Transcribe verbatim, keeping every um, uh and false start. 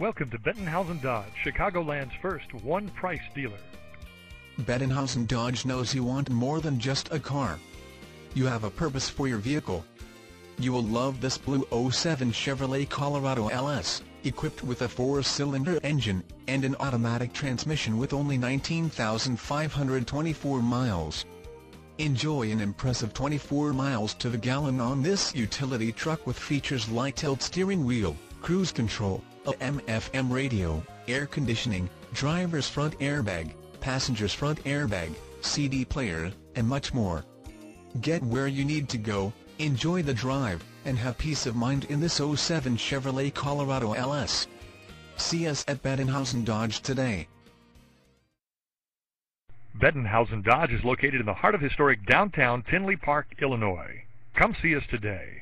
Welcome to Bettenhausen Dodge, Chicagoland's first one-price dealer. Bettenhausen Dodge knows you want more than just a car. You have a purpose for your vehicle. You will love this blue oh seven Chevrolet Colorado L S, equipped with a four-cylinder engine, and an automatic transmission with only nineteen thousand five hundred twenty-four miles. Enjoy an impressive twenty-four miles to the gallon on this utility truck with features like tilt steering wheel, cruise control, A M F M radio, air conditioning, driver's front airbag, passenger's front airbag, C D player, and much more. Get where you need to go, enjoy the drive, and have peace of mind in this oh seven Chevrolet Colorado L S. See us at Bettenhausen Dodge today. Bettenhausen Dodge is located in the heart of historic downtown Tinley Park, Illinois. Come see us today.